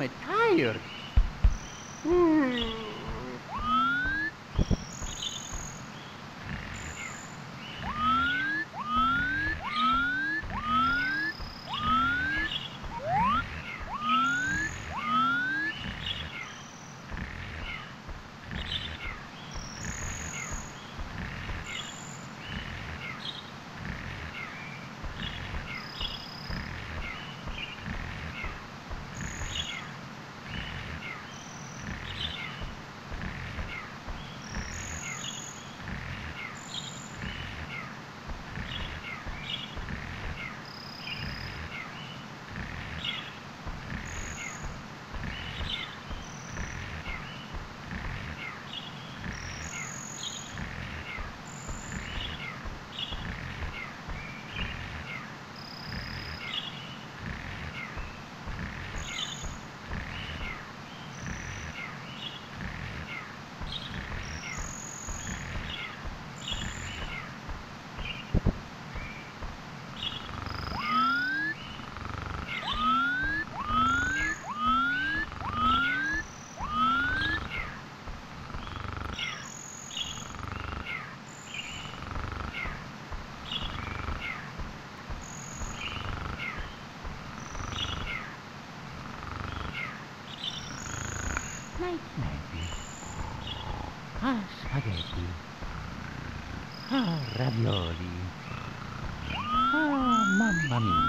I'm tired. Spaghetti, ravioli, mamma mia.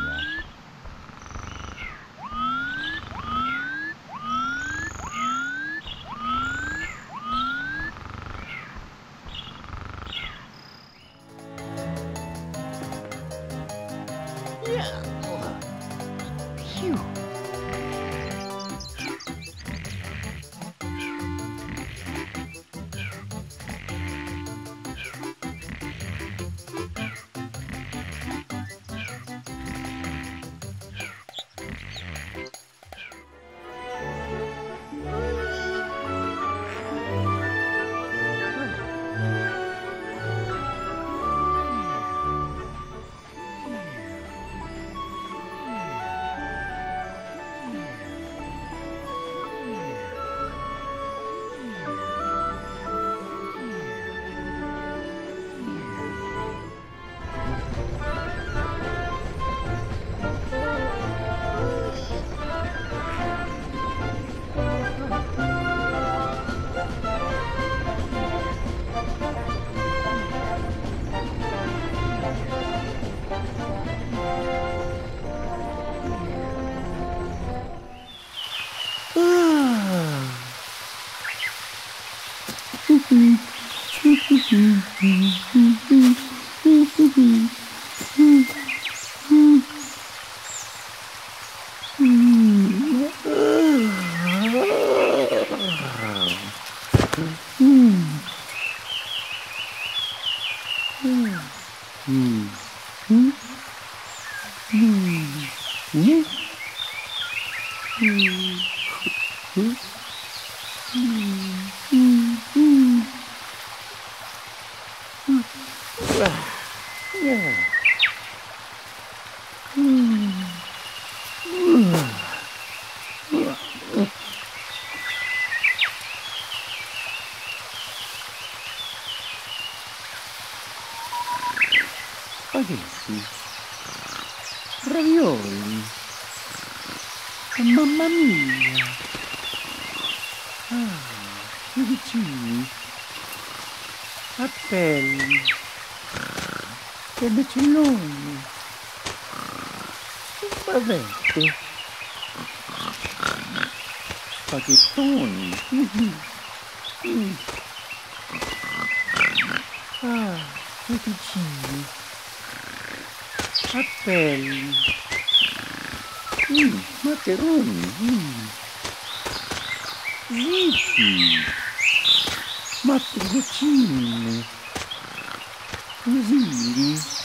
Spaghetti, ravioli, mamma mia, fettuccini, appelli, peperoncini, bavette, spaghettoni, fettuccini, appelli, maccheroni, zitti, mattoncini, rosini.